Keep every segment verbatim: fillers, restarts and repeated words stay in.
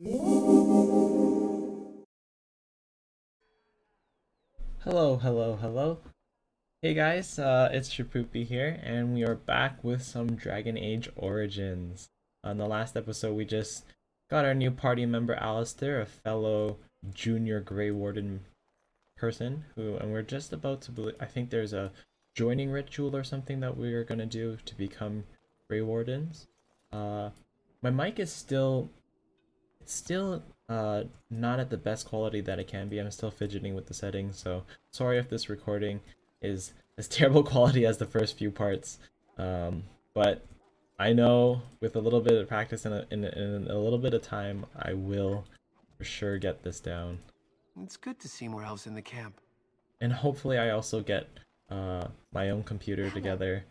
Hello, hello, hello. Hey guys, uh, it's Shapoopi here, and we are back with some Dragon Age Origins. On the last episode, we just got our new party member Alistair, a fellow junior Grey Warden person, who, and we're just about to, I think there's a joining ritual or something that we're gonna do to become Grey Wardens. Uh, my mic is still, it's still uh, not at the best quality that it can be. I'm still fidgeting with the settings, so sorry if this recording is as terrible quality as the first few parts, um, but I know with a little bit of practice and a, in, a, in a little bit of time, I will for sure get this down. It's good to see more elves in the camp. And hopefully I also get uh, my own computer together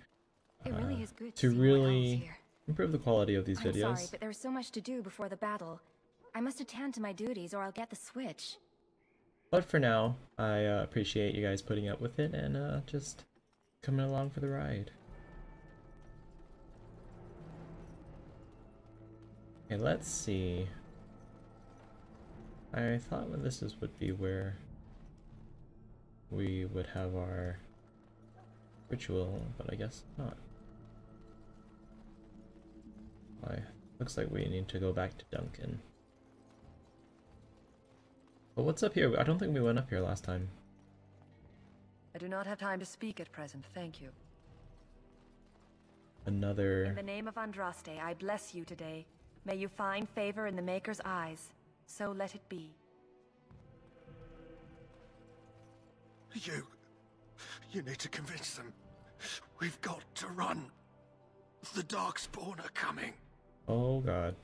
uh, it really is good to, to really improve the quality of these I'm videos. Sorry, but there was so much to do before the battle. I must attend to my duties or I'll get the switch. But for now, I uh, appreciate you guys putting up with it and uh, just coming along for the ride. Okay, let's see. I thought well, this is, would be where we would have our ritual, but I guess not. Well, looks like we need to go back to Duncan. But what's up here? I don't think we went up here last time. I do not have time to speak at present, thank you. Another... In the name of Andraste, I bless you today. May you find favor in the Maker's eyes. So let it be. You... You need to convince them. We've got to run. The Darkspawn are coming. Oh god.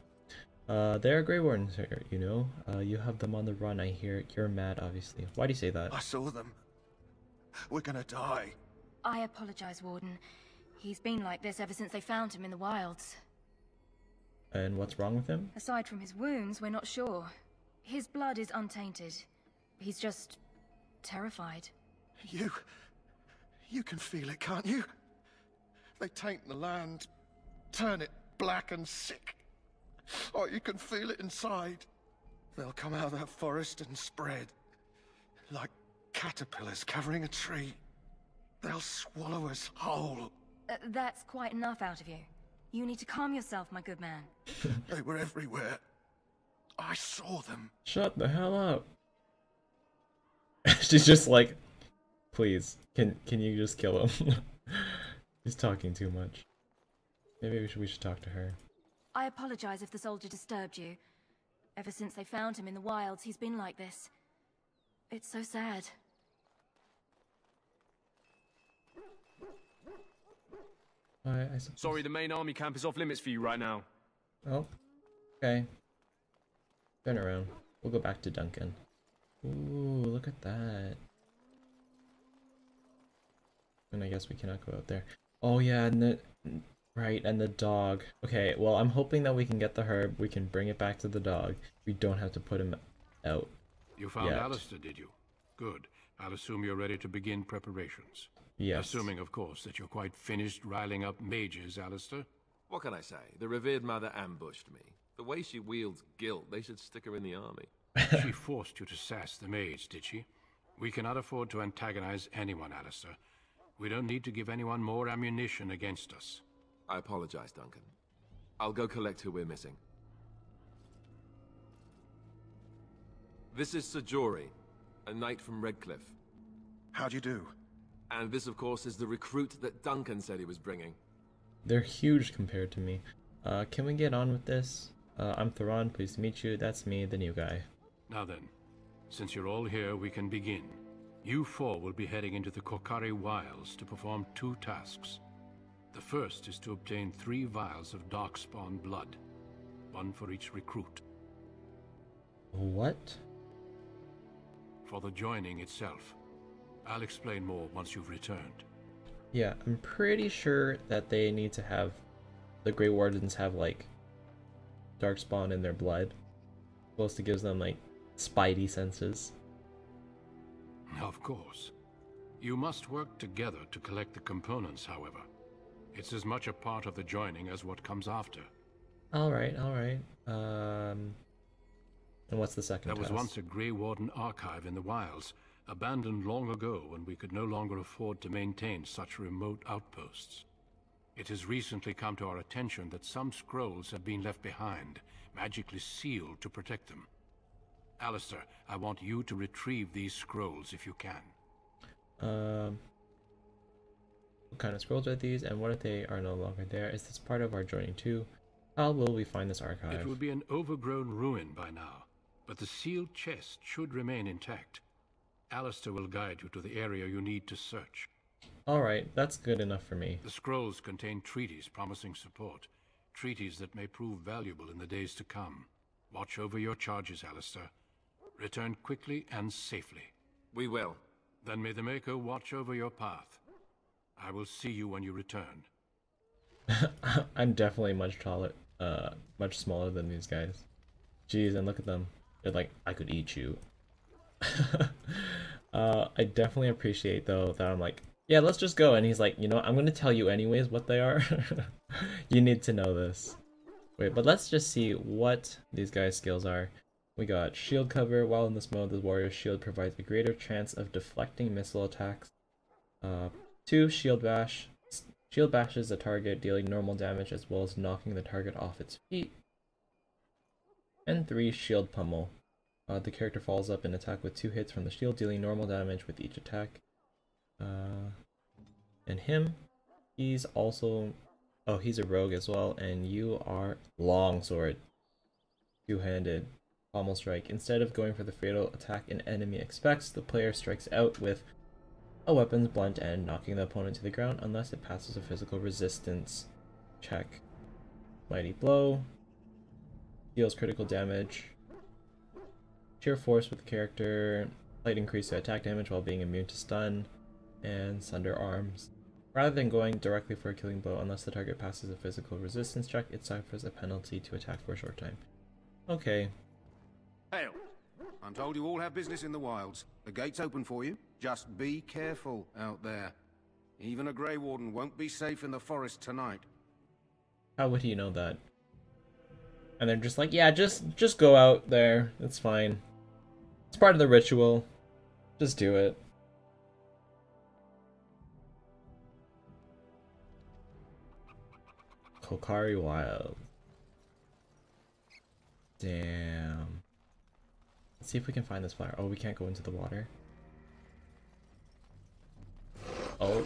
Uh, there are Grey Wardens here, you know. Uh, you have them on the run, I hear. You're mad, obviously. Why do you say that? I saw them. We're gonna die. I apologize, Warden. He's been like this ever since they found him in the wilds. And what's wrong with him? Aside from his wounds, we're not sure. His blood is untainted. He's just... terrified. You... you can feel it, can't you? They taint the land, turn it black and sick. Oh, you can feel it inside. They'll come out of that forest and spread. Like caterpillars covering a tree. They'll swallow us whole. Uh, that's quite enough out of you. You need to calm yourself, my good man. They were everywhere. I saw them. Shut the hell up. She's just like, please, can can you just kill him? He's talking too much. Maybe we should, we should talk to her. I apologize if the soldier disturbed you. Ever since they found him in the wilds, he's been like this. It's so sad. I, I suppose... Sorry, the main army camp is off limits for you right now. Oh, okay. Turn around. We'll go back to Duncan. Ooh, look at that. And I guess we cannot go out there. Oh yeah, and the... Right, and the dog. Okay, well, I'm hoping that we can get the herb. We can bring it back to the dog. We don't have to put him out. You found yet. Alistair, did you? Good. I'll assume you're ready to begin preparations. Yes. Assuming, of course, that you're quite finished riling up mages, Alistair. What can I say? The revered mother ambushed me. The way she wields guilt, they should stick her in the army. She forced you to sass the mage, did she? We cannot afford to antagonize anyone, Alistair. We don't need to give anyone more ammunition against us. I apologize, Duncan. I'll go collect who we're missing. This is Ser Jory, a knight from Redcliffe. How do you do? And this, of course, is the recruit that Duncan said he was bringing. They're huge compared to me. Uh, can we get on with this? Uh, I'm Theron, pleased to meet you. That's me, the new guy. Now then, since you're all here, we can begin. You four will be heading into the Korcari Wilds to perform two tasks. The first is to obtain three vials of Darkspawn blood, one for each recruit. What? For the joining itself. I'll explain more once you've returned. Yeah, I'm pretty sure that they need to have... The Grey Wardens have, like, Darkspawn in their blood. Supposed to give them, like, spidey senses. Of course. You must work together to collect the components, however. It's as much a part of the joining as what comes after. Alright, alright. Um, And what's the second task? There was once a Grey Warden archive in the wilds, abandoned long ago when we could no longer afford to maintain such remote outposts. It has recently come to our attention that some scrolls have been left behind, magically sealed to protect them. Alistair, I want you to retrieve these scrolls if you can. Um, what kind of scrolls are these, and what if they are no longer there? Is this part of our joining too? How will we find this archive? It will be an overgrown ruin by now, but the sealed chest should remain intact. Alistair will guide you to the area you need to search. Alright, that's good enough for me. The scrolls contain treaties promising support, treaties that may prove valuable in the days to come. Watch over your charges, Alistair. Return quickly and safely. We will. Then may the Maker watch over your path. I will see you when you return. I'm definitely much taller, uh, much smaller than these guys. Jeez, and look at them. They're like, I could eat you. uh, I definitely appreciate, though, that I'm like, yeah, let's just go. And he's like, you know, I'm going to tell you anyways what they are. You need to know this. Wait, but let's just see what these guys' skills are. We got shield cover. While in this mode, the warrior's shield provides a greater chance of deflecting missile attacks. Uh, two, shield bash. Shield bashes the target, dealing normal damage as well as knocking the target off its feet. And three, shield pummel. Uh, the character follows up an attack with two hits from the shield, dealing normal damage with each attack. Uh, and him, he's also, oh, he's a rogue as well, and you are longsword. Two-handed, pommel strike. Instead of going for the fatal attack an enemy expects, the player strikes out with a weapon's blunt end, knocking the opponent to the ground unless it passes a physical resistance check. Mighty blow, deals critical damage. Sheer force with the character, slight increase to attack damage while being immune to stun, and Sunder Arms. Rather than going directly for a killing blow, unless the target passes a physical resistance check, it suffers a penalty to attack for a short time. Okay. Hail! I'm told you all have business in the wilds. The gate's open for you. Just be careful out there. Even a Grey Warden won't be safe in the forest tonight. How would he know that? And they're just like, yeah, just just go out there. It's fine. It's part of the ritual. Just do it. Korcari Wilds. Damn. Let's see if we can find this flower. Oh, we can't go into the water. Oh.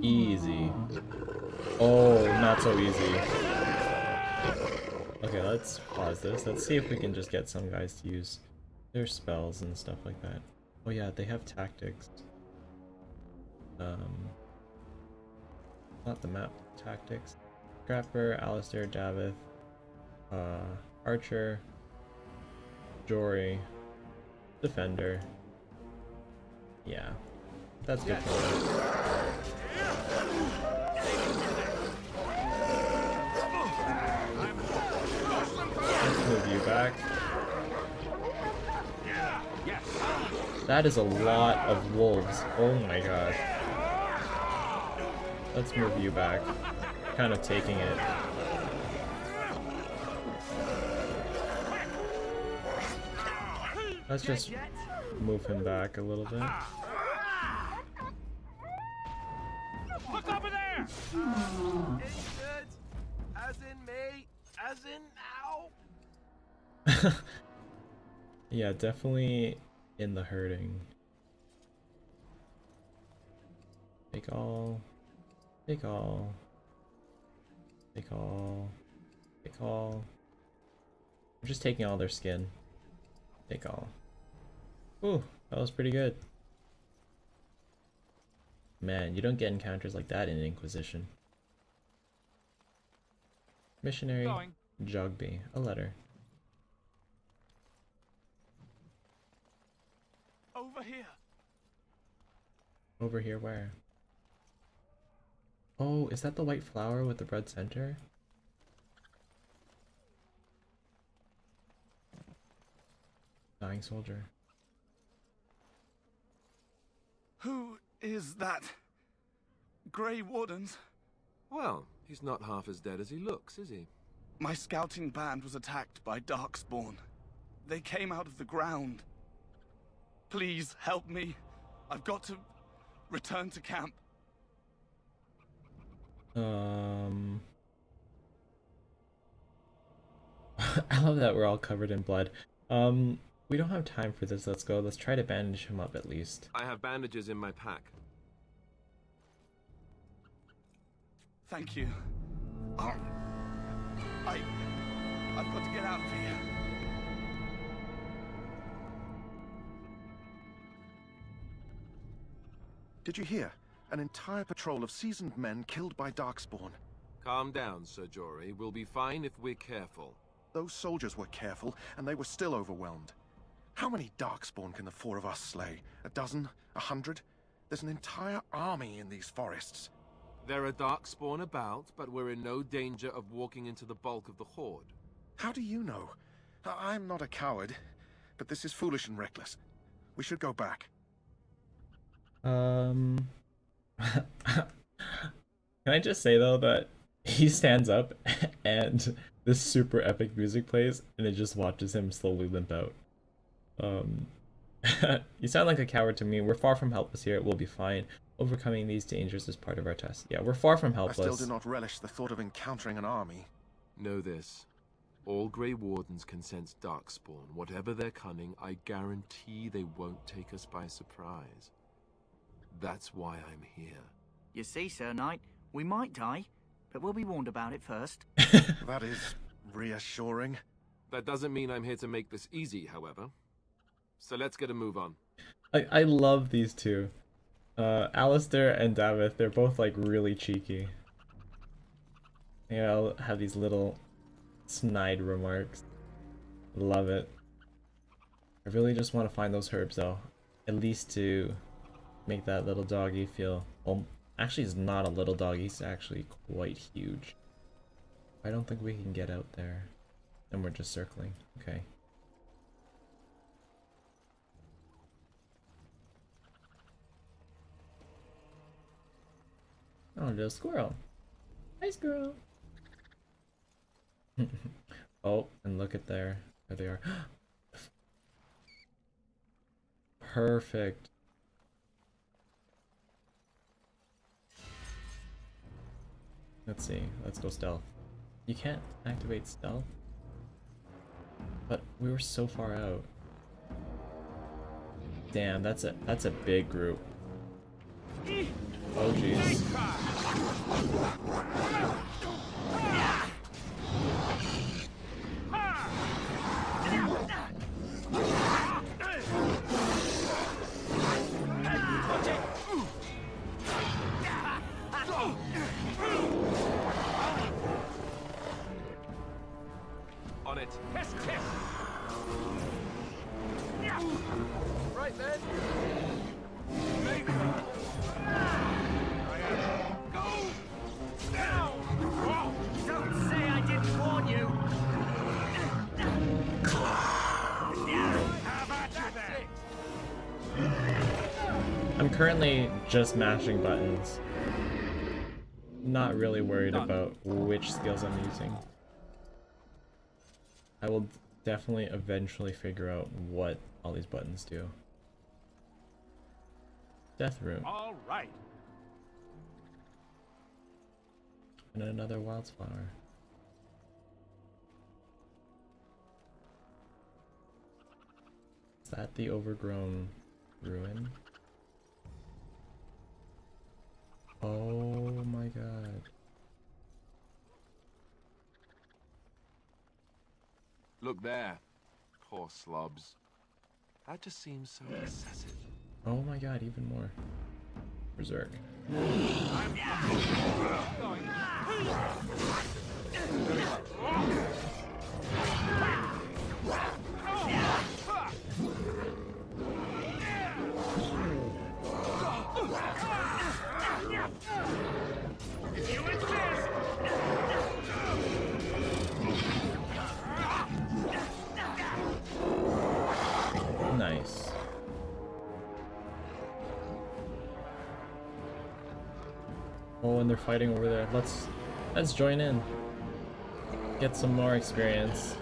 Easy. Oh, not so easy. Okay, let's pause this. Let's see if we can just get some guys to use their spells and stuff like that. Oh yeah, they have tactics. Um, not the map tactics. Scrapper, Alistair, Davith, uh, Archer, Jory, Defender. Yeah, that's good. Let's move you back. That is a lot of wolves. Oh my god. Let's move you back. Kind of taking it. Let's just move him back a little bit. Look over there! As in me, as in now. Yeah, definitely. In the herding. Take all. Take all. Take all. Take all. I'm just taking all their skin. Take all. Ooh, that was pretty good. Man, you don't get encounters like that in Inquisition. Missionary Jogby. A letter. Over here. Over here where? Oh, is that the white flower with the red center? Dying soldier. Who is that? Grey Wardens? Well, He's not half as dead as he looks, is he? My scouting band was attacked by Darkspawn. They came out of the ground. Please, help me. I've got to return to camp. Um... I love that we're all covered in blood. Um, we don't have time for this. Let's go. Let's try to bandage him up at least. I have bandages in my pack. Thank you. Oh, I... I've got to get out of here. Did you hear? An entire patrol of seasoned men killed by Darkspawn. Calm down, Ser Jory. We'll be fine if we're careful. Those soldiers were careful, and they were still overwhelmed. How many Darkspawn can the four of us slay? A dozen? A hundred? There's an entire army in these forests. There are Darkspawn about, but we're in no danger of walking into the bulk of the Horde. How do you know? I I'm not a coward, but this is foolish and reckless. We should go back. Um... Can I just say, though, that he stands up and this super epic music plays, and it just watches him slowly limp out. Um, you sound like a coward to me. We're far from helpless here. It will be fine. Overcoming these dangers is part of our test. Yeah, we're far from helpless. I still do not relish the thought of encountering an army. Know this. All Grey Wardens can sense Darkspawn. Whatever their cunning, I guarantee they won't take us by surprise. That's why I'm here. You see, Sir Knight, we might die, but we'll be warned about it first. That is reassuring. That doesn't mean I'm here to make this easy, however. So let's get a move on. I, I love these two. Uh, Alistair and Davith, they're both like really cheeky. They all have these little snide remarks. Love it. I really just want to find those herbs though. At least to... make that little doggy feel... Well, actually he's not a little dog, he's actually quite huge. I don't think we can get out there. And we're just circling. Okay. Oh, little squirrel. Hi, squirrel. Oh, and look at there. There they are. Perfect. Let's see, let's go stealth. You can't activate stealth. But we were so far out. Damn, that's a that's a big group. Oh jeez. Currently just mashing buttons. Not really worried about which skills I'm using. I will definitely eventually figure out what all these buttons do. Death room. All right. And another wildflower. Is that the overgrown ruin? Oh my god. Look there. Poor slobs. That just seems so excessive. Oh my god, even more. Berserk. Nice. Oh, and they're fighting over there. Let's Let's join in. Get some more experience.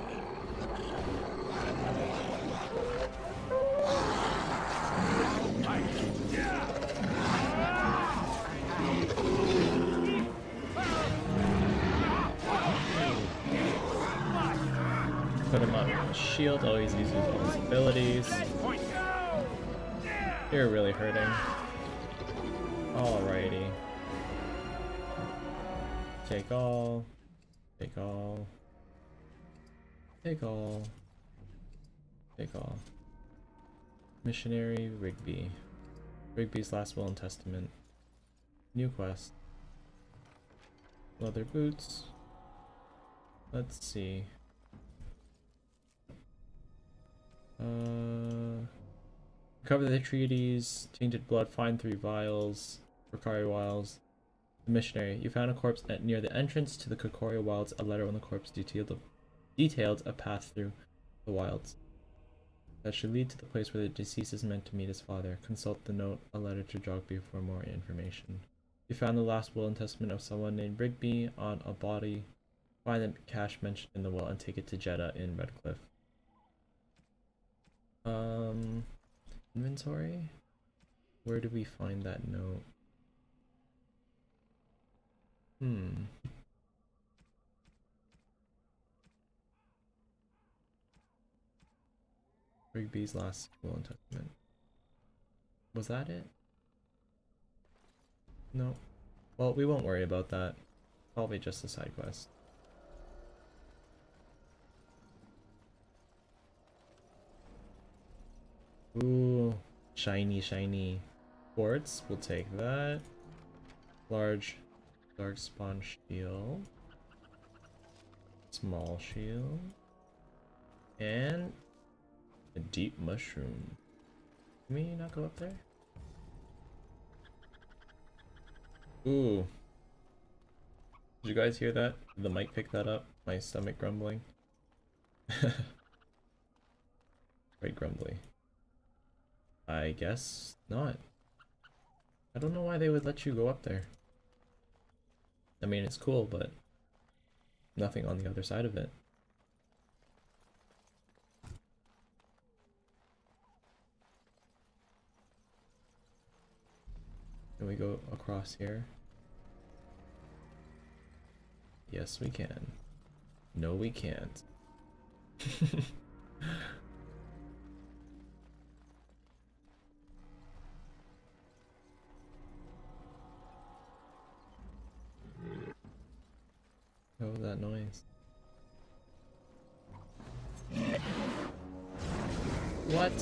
Put him up on the shield, always uses all his abilities. You're really hurting. Alrighty. Take all. Take all. Take all. Take all. Missionary Rigby. Rigby's last will and testament. New quest. Leather boots. Let's see. Uh, recover the treaties, tainted blood, find three vials, Korcari Wilds. The missionary, you found a corpse at near the entrance to the Korcari Wilds. A letter on the corpse detailed, detailed a path through the wilds that should lead to the place where the deceased is meant to meet his father. Consult the note, a letter to Jogby for more information. You found the last will and testament of someone named Rigby on a body. Find the cash mentioned in the will and take it to Jeddah in Redcliffe. Um, inventory? Where do we find that note? Hmm. Rigby's last will and testament. Was that it? No. Well, we won't worry about that. Probably just a side quest. Ooh, shiny, shiny quartz. We'll take that. Large, dark spawn shield. Small shield. And a deep mushroom. Can we not go up there? Ooh. Did you guys hear that? Did the mic pick that up? My stomach grumbling. Very grumbly. I guess not. I don't know why they would let you go up there. I mean, it's cool, but nothing on the other side of it. Can we go across here? Yes, we can. No, we can't. What was that noise? What?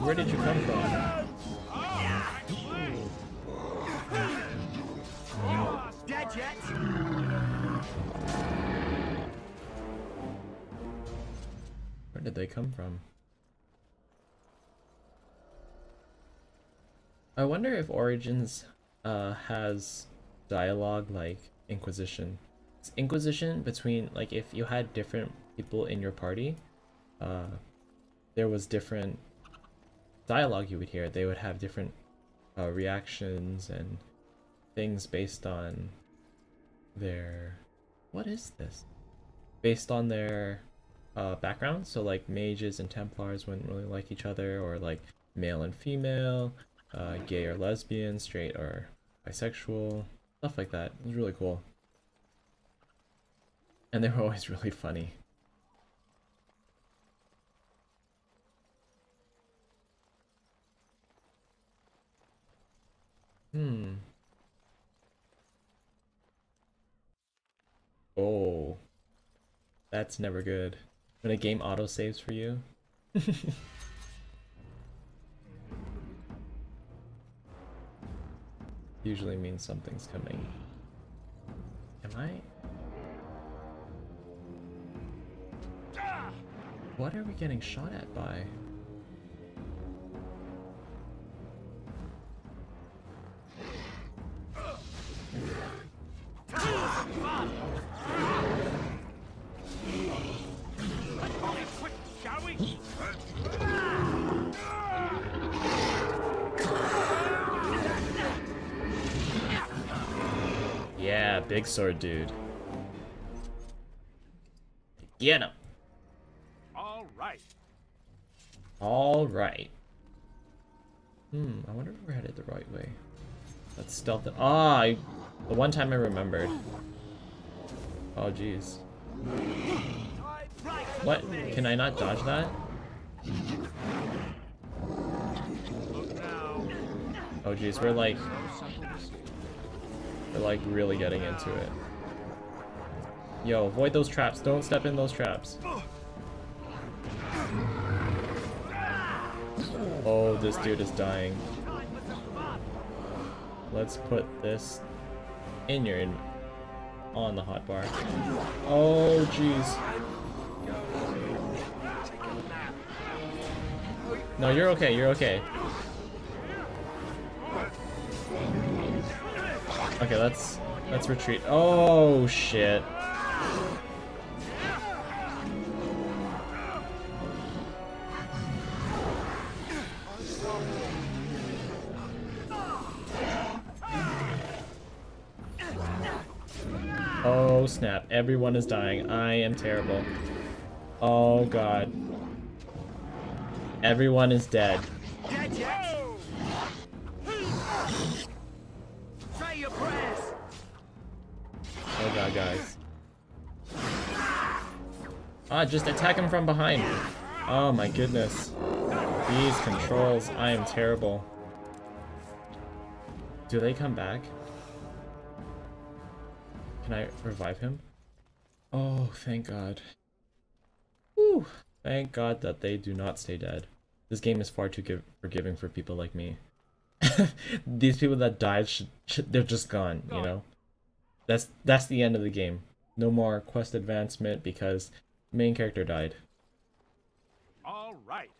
Where did you come from? Oh. Dead yet? Where did they come from? I wonder if Origins uh, has dialogue like Inquisition. It's Inquisition between, like, if you had different people in your party, uh, there was different dialogue you would hear. They would have different uh, reactions and things based on their... What is this? Based on their uh, background. So, like, mages and Templars wouldn't really like each other, or, like, male and female, uh, gay or lesbian, straight or bisexual, stuff like that. It was really cool. And they were always really funny. Hmm. Oh. That's never good. When a game auto-saves for you. Usually means something's coming. Am I? What are we getting shot at by? Yeah, big sword dude. Get him. All right. All right. Hmm, I wonder if we're headed the right way. Let's stealth it. Ah, I, the one time I remembered. Oh, jeez. What? Can I not dodge that? Oh, jeez, we're like... We're like really getting into it. Yo, avoid those traps. Don't step in those traps. Oh, this dude is dying. Let's put this in your in on the hotbar. Oh, jeez. No, you're okay. You're okay. Okay, let's let's retreat. Oh shit. Oh snap, everyone is dying. I am terrible. Oh god. Everyone is dead. Oh god, guys. Ah, just attack him from behind. Oh my goodness. These controls, I am terrible. Do they come back? Can I revive him? Oh, thank god. Whew. Thank god that they do not stay dead. This game is far too give forgiving for people like me. These people that died, should, should, they're just gone, you know? That's that's the end of the game. No more quest advancement because main character died. All right.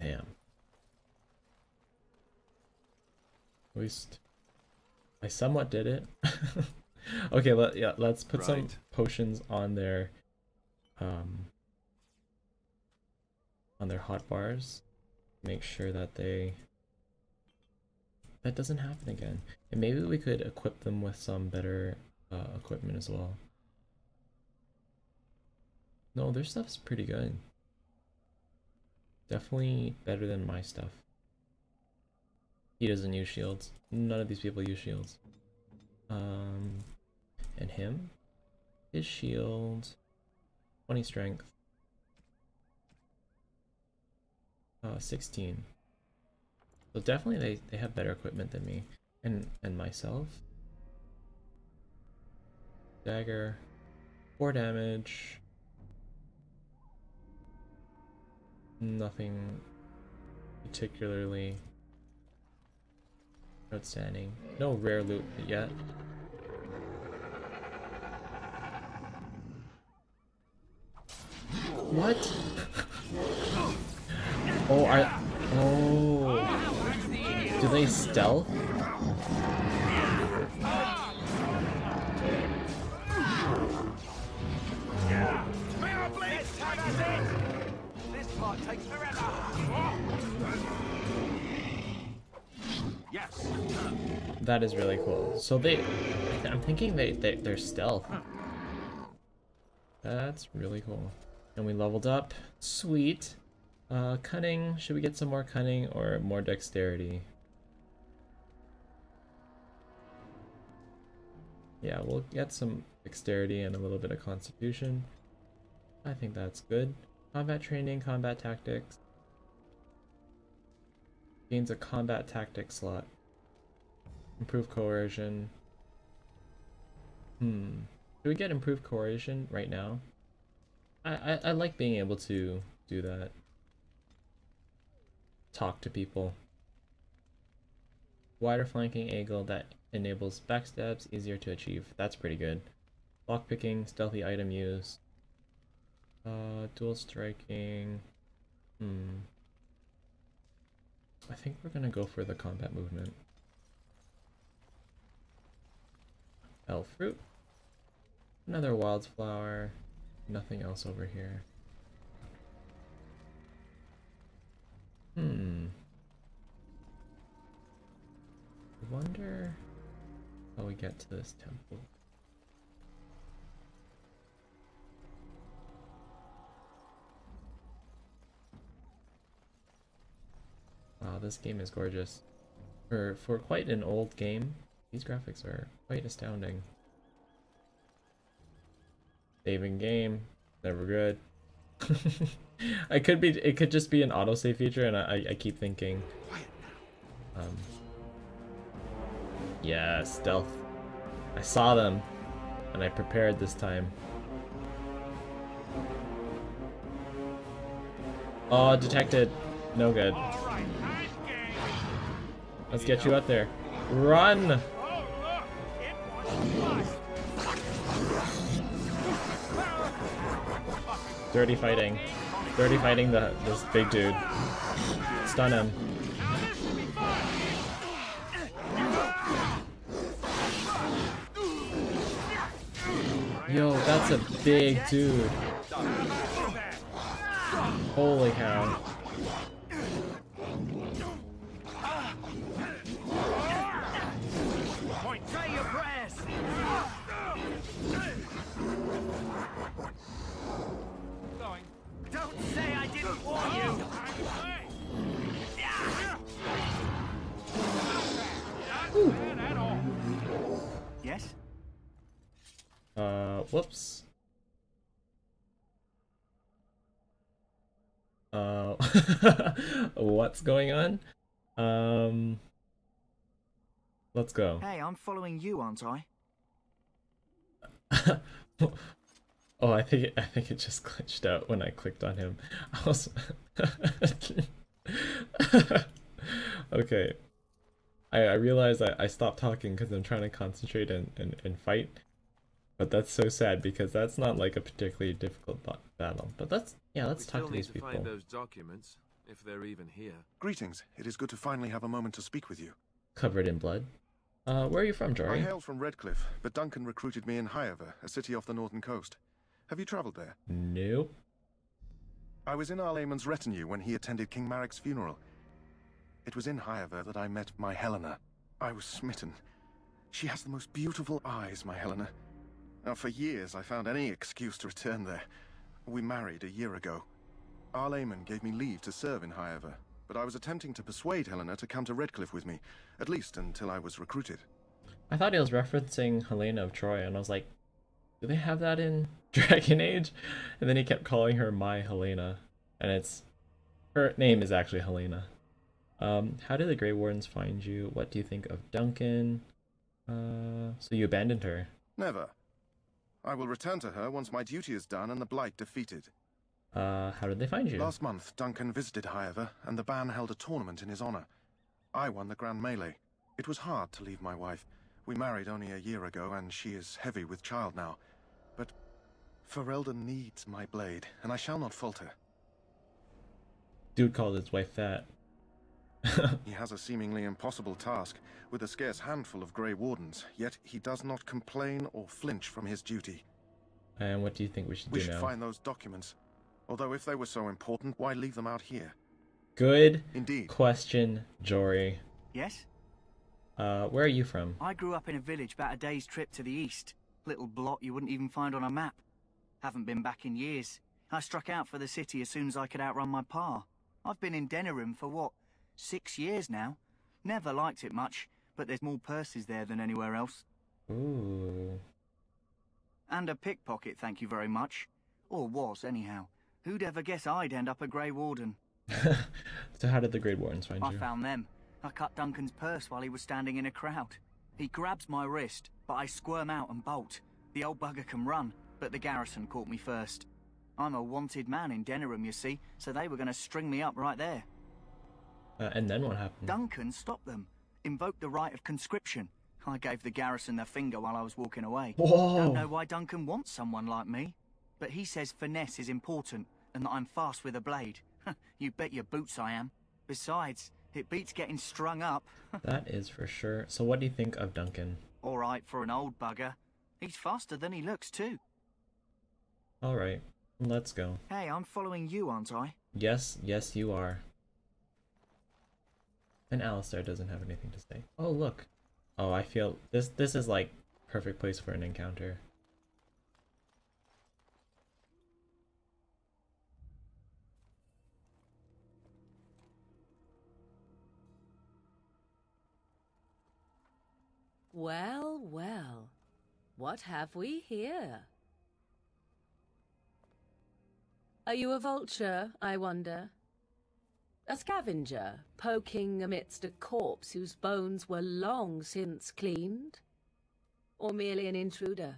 Damn. At least I somewhat did it. Okay, let yeah, let's put right. some potions on their um on their hotbars. Make sure that they that doesn't happen again. And maybe we could equip them with some better uh, equipment as well. No, their stuff's pretty good. Definitely better than my stuff. He doesn't use shields. None of these people use shields. Um, and him? His shield... twenty strength. Uh, sixteen. So definitely they, they have better equipment than me. And and myself. Dagger. Four damage. Nothing particularly outstanding. No rare loot yet. What? Oh, I oh do they stealth? Yes. That is really cool. So they, I'm thinking they, they they're stealth. That's really cool. And we leveled up. Sweet. Uh, cunning. Should we get some more cunning or more dexterity? Yeah, we'll get some dexterity and a little bit of constitution. I think that's good. Combat training, combat tactics. Gains a combat tactic slot. Improve coercion. Hmm. Do we get improved coercion right now? I, I, I like being able to do that. Talk to people. Wider flanking angle that enables backstabs, easier to achieve. That's pretty good. Lockpicking, stealthy item use. Uh, dual striking. Hmm. I think we're gonna go for the combat movement. Elf fruit. Another wildflower. Nothing else over here. Hmm. I wonder how we get to this temple. this game is gorgeous. For, for quite an old game, these graphics are quite astounding. Saving game, never good. I could be, it could just be an autosave feature, and I, I keep thinking. Um, yeah, stealth. I saw them, and I prepared this time. Oh, detected. No good. Let's get you out there. Run! Dirty fighting. Dirty fighting the this big dude. Stun him. Yo, that's a big dude. Holy cow. Uh, whoops. Uh, what's going on? Um, let's go. Hey, I'm following you, aren't I? Oh, I think it, I think it just glitched out when I clicked on him. I was... Okay. I, I realized I, I stopped talking because I'm trying to concentrate and, and, and fight. But that's so sad because that's not like a particularly difficult battle. But that's yeah, let's talk to these people. We still need to find those documents, if they're even here. Greetings. It is good to finally have a moment to speak with you. Covered in blood. Uh, where are you from, Jory? I hail from Redcliffe, but Duncan recruited me in Highever, a city off the northern coast. Have you travelled there? Nope. I was in Arlayman's retinue when he attended King Marek's funeral. It was in Highever that I met my Helena. I was smitten. She has the most beautiful eyes, my Helena. Now, for years, I found any excuse to return there. We married a year ago. Arlayman gave me leave to serve in Highever, but I was attempting to persuade Helena to come to Redcliffe with me, at least until I was recruited. I thought he was referencing Helena of Troy, and I was like, do they have that in Dragon Age? And then he kept calling her my Helena, and it's... her name is actually Helena. Um, how did the Grey Wardens find you? What do you think of Duncan? Uh, so you abandoned her? Never. I will return to her once my duty is done and the Blight defeated. Uh, how did they find you? Last month, Duncan visited Highever, and the band held a tournament in his honor. I won the Grand Melee. It was hard to leave my wife. We married only a year ago, and she is heavy with child now. But Ferelden needs my blade, and I shall not falter. Dude called his wife fat. He has a seemingly impossible task, with a scarce handful of Grey Wardens, yet he does not complain or flinch from his duty. And what do you think we should do now? We should find those documents. Although if they were so important, why leave them out here? Good Indeed. question, Jory. Yes? Uh, where are you from? I grew up in a village about a day's trip to the east. Little blot you wouldn't even find on a map. Haven't been back in years. I struck out for the city as soon as I could outrun my pa. I've been in Denerim for what? Six years now. Never liked it much, but there's more purses there than anywhere else. Ooh. And a pickpocket, thank you very much. Or was, anyhow. Who'd ever guess I'd end up a Grey Warden? So how did the Grey Wardens find you? I found them. I cut Duncan's purse while he was standing in a crowd. He grabs my wrist, but I squirm out and bolt. The old bugger can run, but the garrison caught me first. I'm a wanted man in Denerim, you see, so they were going to string me up right there. Uh, and then what happened? Duncan stopped them, invoked the right of conscription. I gave the garrison the finger while I was walking away. Whoa. Don't know why Duncan wants someone like me, but he says finesse is important and that I'm fast with a blade. You bet your boots I am. Besides, it beats getting strung up. That is for sure. So what do you think of Duncan? All right for an old bugger. He's faster than he looks too. All right, let's go. Hey, I'm following you, aren't I? Yes, yes, you are. And Alistair doesn't have anything to say. Oh look. Oh, I feel this this is like perfect place for an encounter. Well, well. What have we here? Are you a vulture, I wonder? A scavenger, poking amidst a corpse whose bones were long since cleaned? Or merely an intruder,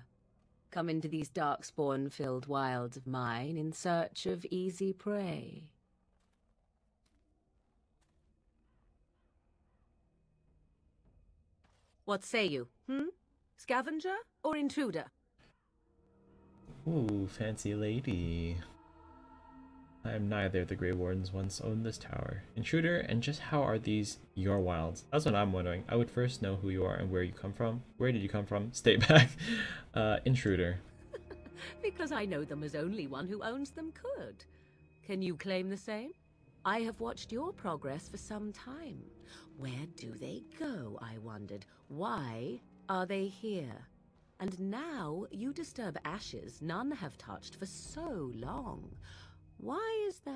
come into these darkspawn-filled wilds of mine in search of easy prey? What say you, hmm? Scavenger or intruder? Ooh, fancy lady. I am neither. The Grey Wardens once owned this tower. Intruder, and just how are these your wilds? That's what I'm wondering. I would first know who you are and where you come from. Where did you come from? Stay back. Uh, intruder. Because I know them as only one who owns them could. Can you claim the same? I have watched your progress for some time. Where do they go, I wondered. Why are they here? And now you disturb ashes none have touched for so long. Why is that?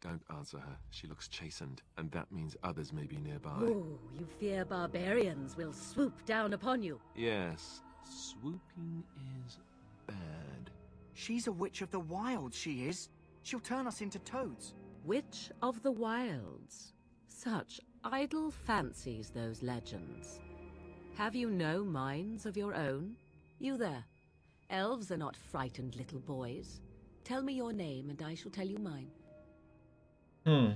Don't answer her. She looks chastened, and that means others may be nearby. Oh, you fear barbarians will swoop down upon you. Yes, swooping is bad. She's a witch of the wilds, she is. She'll turn us into toads. Witch of the Wilds. Such idle fancies, those legends. Have you no minds of your own? You there. Elves are not frightened little boys. Tell me your name and I shall tell you mine. Hmm.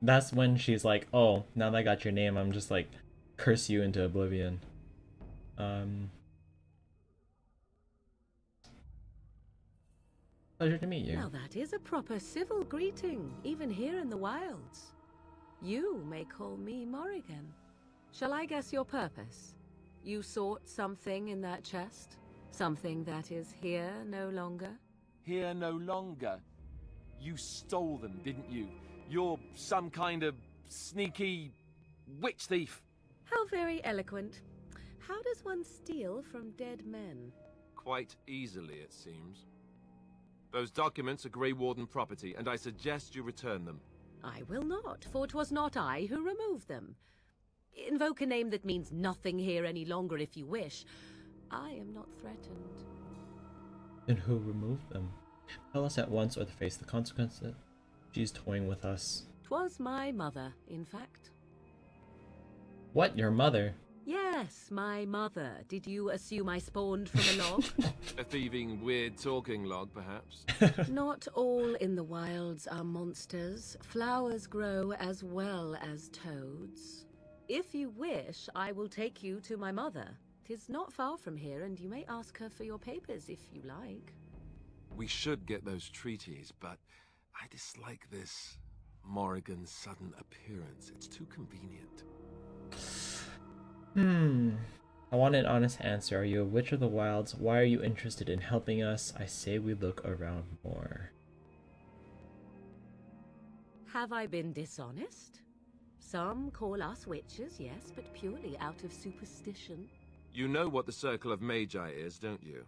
That's when she's like, oh, now that I got your name, I'm just like, curse you into oblivion. Um. Pleasure to meet you. Now that is a proper civil greeting, even here in the wilds. You may call me Morrigan. Shall I guess your purpose? You sought something in that chest? Something that is here no longer? Here no longer? You stole them, didn't you? You're some kind of sneaky witch thief. How very eloquent. How does one steal from dead men? Quite easily, it seems. Those documents are Grey Warden property, and I suggest you return them. I will not, for 'twas not I who removed them. Invoke a name that means nothing here any longer if you wish. I am not threatened. Then who removed them? Tell us at once or to face the consequences. She's toying with us. 'Twas my mother, in fact. What, your mother? Yes, my mother. Did you assume I spawned from a log? A thieving, weird-talking log, perhaps. Not all in the wilds are monsters. Flowers grow as well as toads. If you wish, I will take you to my mother. 'Tis not far from here, and you may ask her for your papers if you like. We should get those treaties, but I dislike this Morrigan's sudden appearance. It's too convenient. Hmm. I want an honest answer. Are you a witch of the wilds? Why are you interested in helping us? I say we look around more. Have I been dishonest? Some call us witches, yes, but purely out of superstition. You know what the Circle of Magi is, don't you?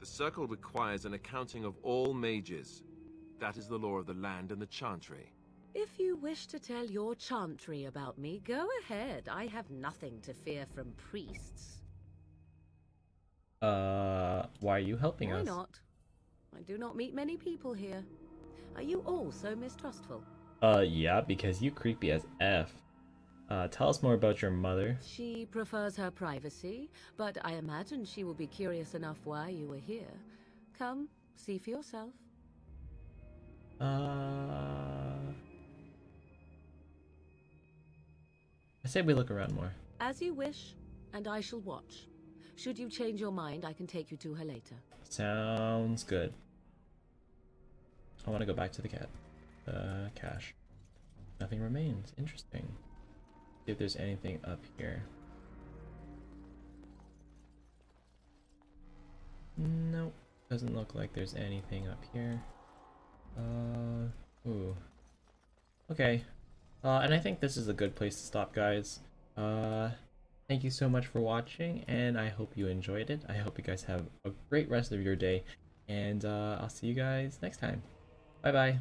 The Circle requires an accounting of all mages. That is the law of the land and the Chantry. If you wish to tell your Chantry about me, go ahead. I have nothing to fear from priests. Uh, why are you helping us? Why not? I do not meet many people here. Are you all so mistrustful? Uh, yeah, because you creepy as F. Uh, tell us more about your mother. She prefers her privacy, but I imagine she will be curious enough why you were here. Come, see for yourself. Uh... I say we look around more. As you wish, and I shall watch. Should you change your mind, I can take you to her later. Sounds good. I want to go back to the cat. Uh, cache. Nothing remains. Interesting. See if there's anything up here. Nope. Doesn't look like there's anything up here. Uh, ooh. Okay. Uh, and I think this is a good place to stop, guys. Uh, thank you so much for watching, and I hope you enjoyed it. I hope you guys have a great rest of your day, and uh, I'll see you guys next time. Bye-bye.